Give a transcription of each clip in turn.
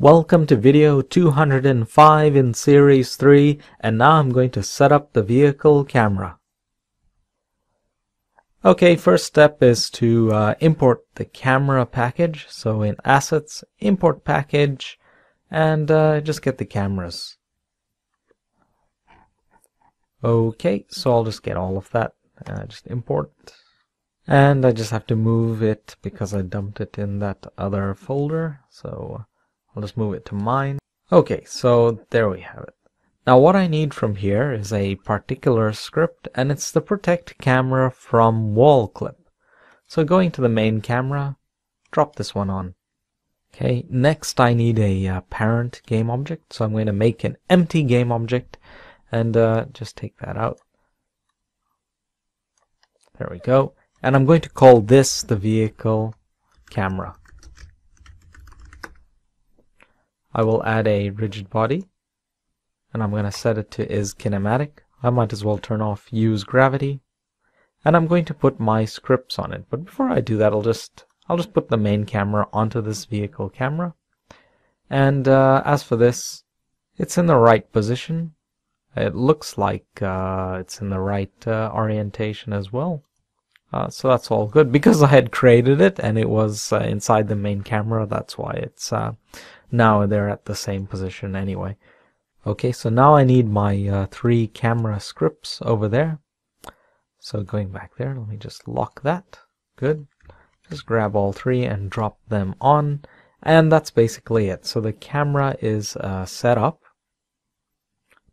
Welcome to video 205 in series 3, and now I'm going to set up the vehicle camera. Okay, first step is to import the camera package. So in assets, import package, and just get the cameras. Okay, so I'll just get all of that, just import, and I just have to move it because I dumped it in that other folder. So I'll just move it to mine. Okay, so there we have it. Now what I need from here is a particular script, and it's the protect camera from wall clip. So going to the main camera, drop this one on. Okay, next I need a parent game object, so I'm going to make an empty game object and just take that out. There we go. And I'm going to call this the vehicle camera. I will add a rigid body, and I'm going to set it to is kinematic. I might as well turn off use gravity, and I'm going to put my scripts on it. But before I do that, I'll just put the main camera onto this vehicle camera. And as for this, it's in the right position. It looks like it's in the right orientation as well. So that's all good. Because I had created it and it was inside the main camera, that's why it's now they're at the same position anyway. Okay, so now I need my three camera scripts over there. So going back there, let me just lock that. Good. Just grab all three and drop them on. And that's basically it. So the camera is set up.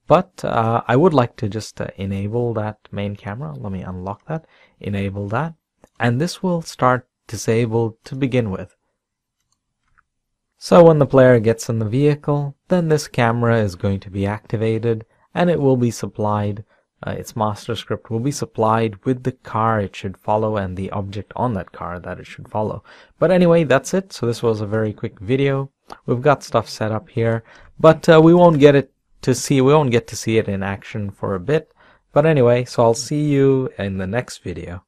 But I would like to just enable that main camera. Let me unlock that, enable that, and this will start disabled to begin with. So when the player gets in the vehicle, then this camera is going to be activated, and it will be supplied, its master script will be supplied with the car it should follow and the object on that car that it should follow. But anyway, that's it. So this was a very quick video. We've got stuff set up here, but we won't get to see it in action for a bit. But anyway, so I'll see you in the next video.